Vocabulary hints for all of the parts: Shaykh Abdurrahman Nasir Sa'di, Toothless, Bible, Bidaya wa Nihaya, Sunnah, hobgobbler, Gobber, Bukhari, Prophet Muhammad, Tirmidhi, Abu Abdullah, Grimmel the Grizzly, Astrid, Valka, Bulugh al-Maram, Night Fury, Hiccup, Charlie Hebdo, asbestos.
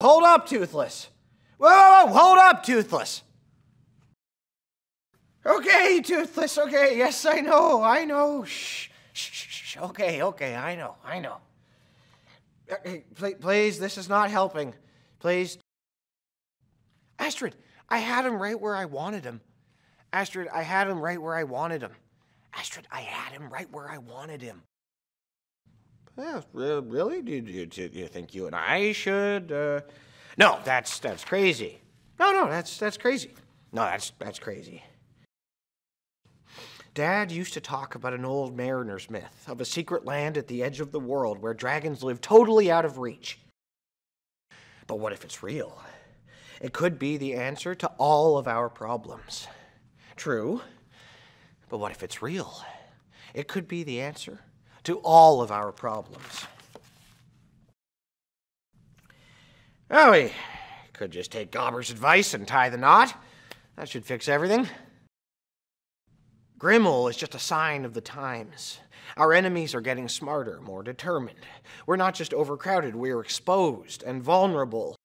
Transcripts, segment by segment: Hold up, Toothless. Whoa, whoa, whoa, hold up, Toothless. Okay, Toothless, okay, yes, I know, shh, shh, shh, shh. Okay, okay, I know. Please, this is not helping, please. Astrid, I had him right where I wanted him. Astrid, I had him right where I wanted him. Astrid, I had him right where I wanted him. Yeah, really? Do you think you and I should? No, that's crazy. No, that's crazy. No, that's crazy. Dad used to talk about an old mariner's myth of a secret land at the edge of the world where dragons live totally out of reach. But what if it's real? It could be the answer to all of our problems. True, but what if it's real? It could be the answer to all of our problems. Oh, we could just take Gobber's advice and tie the knot. That should fix everything. Grimmel is just a sign of the times. Our enemies are getting smarter, more determined. We're not just overcrowded, we're exposed and vulnerable.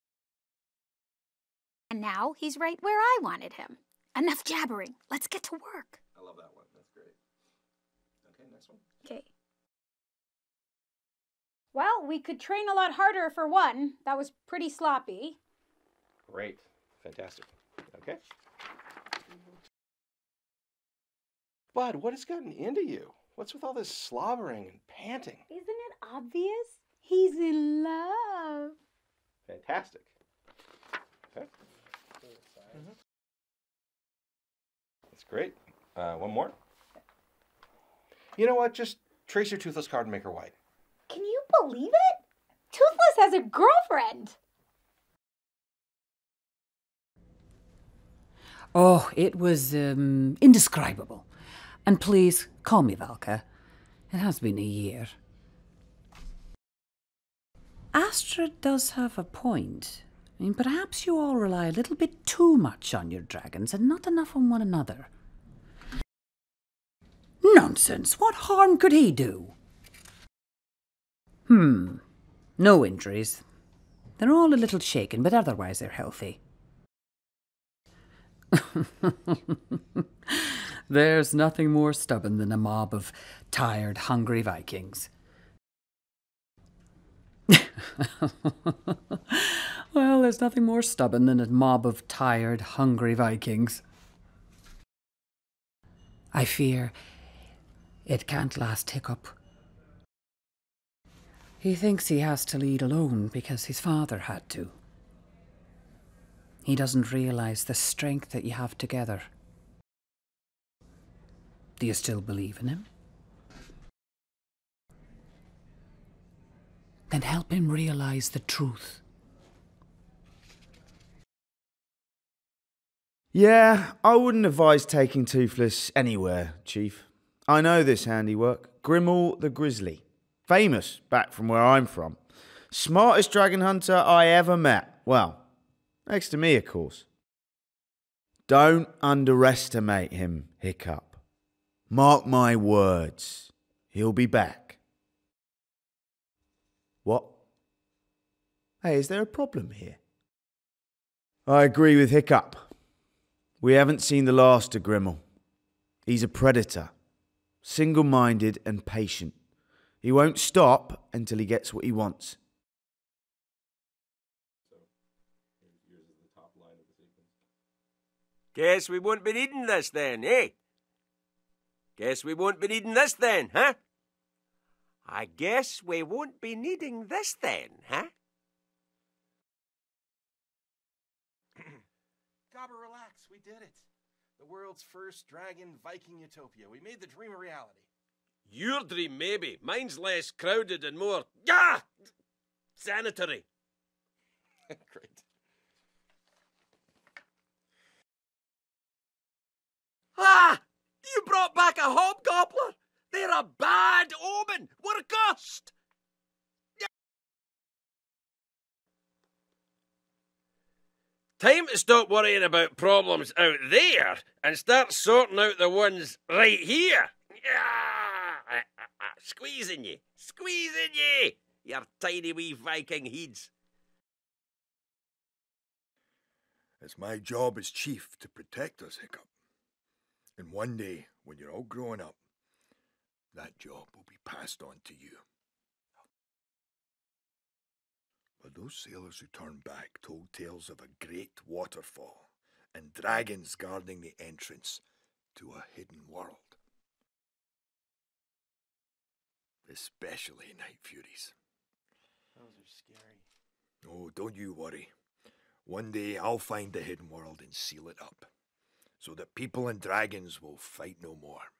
And now he's right where I wanted him. Enough jabbering. Let's get to work. I love that one. That's great. Okay, next one. Okay. Well, we could train a lot harder for one. That was pretty sloppy. Great. Fantastic. Okay. Bud, what has gotten into you? What's with all this slobbering and panting? Isn't it obvious? He's in love. Fantastic. Okay. Mm-hmm. That's great. One more. You know what? Just trace your Toothless card and make her white. Can you believe it? Toothless has a girlfriend. Oh, it was indescribable. And please, call me Valka. It has been a year. Astrid does have a point. I mean, perhaps you all rely a little bit too much on your dragons and not enough on one another. Nonsense! What harm could he do? No injuries. They're all a little shaken, but otherwise they're healthy. There's nothing more stubborn than a mob of tired, hungry Vikings. Well, there's nothing more stubborn than a mob of tired, hungry Vikings. I fear it can't last, Hiccup. He thinks he has to lead alone because his father had to. He doesn't realize the strength that you have together. Do you still believe in him? Then help him realize the truth. Yeah, I wouldn't advise taking Toothless anywhere, Chief. I know this handiwork. Grimmel the Grizzly. Famous, back from where I'm from. Smartest dragon hunter I ever met. Well, next to me, of course. Don't underestimate him, Hiccup. Mark my words, he'll be back. What? Hey, is there a problem here? I agree with Hiccup. We haven't seen the last of Grimmel. He's a predator, single-minded and patient. He won't stop until he gets what he wants. Guess we won't be needing this then, eh? Guess we won't be needing this then, huh? I guess we won't be needing this then, huh? Gobber, relax. We did it. The world's first dragon Viking utopia. We made the dream a reality. Your dream, maybe. Mine's less crowded and more... Gah! Sanitary. Great. Ah! You brought back a hobgobbler! They're a bad omen! We're cursed! Yeah. Time to stop worrying about problems out there and start sorting out the ones right here. Yeah. Squeezing you! Squeezing you! Your tiny wee Viking heads. It's my job as chief to protect us, Hiccup. And one day, when you're all growing up, that job will be passed on to you. But those sailors who turned back told tales of a great waterfall and dragons guarding the entrance to a hidden world. Especially Night Furies. Those are scary. Oh, don't you worry. One day I'll find the hidden world and seal it up, so that people and dragons will fight no more.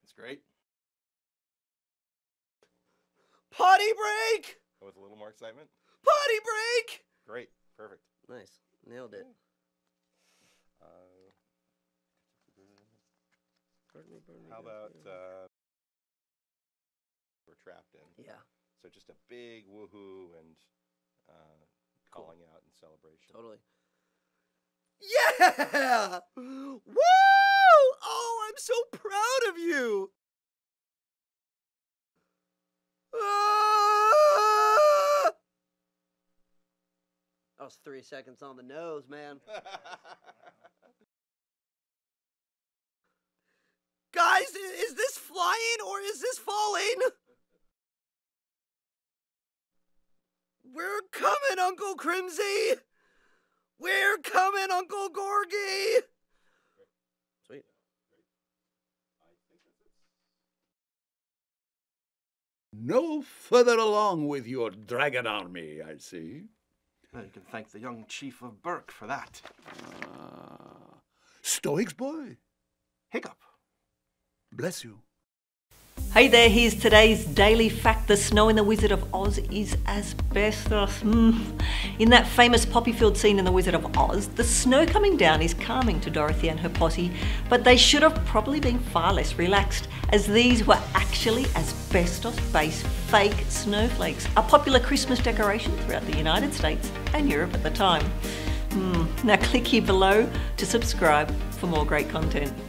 That's great. Potty break! Oh, with a little more excitement? Potty break! Great. Perfect. Nice. Nailed it. Yeah. How about... we're trapped in. Yeah. So just a big woohoo and... calling out in celebration. Totally. Yeah! Woo! Oh, I'm so proud of you! Ah! That was 3 seconds on the nose, man. Guys, is this flying or is this falling? We're coming, Uncle Crimsy! We're coming, Uncle Gorgy! Sweet. No further along with your dragon army, I see. Well, you can thank the young chief of Burke for that. Ah, Stoic's boy. Hiccup. Bless you. Hey there, here's today's daily fact. The snow in The Wizard of Oz is asbestos. In that famous poppy field scene in The Wizard of Oz, the snow coming down is calming to Dorothy and her potty, but they should have probably been far less relaxed, as these were actually asbestos-based fake snowflakes, a popular Christmas decoration throughout the United States and Europe at the time. Now click here below to subscribe for more great content.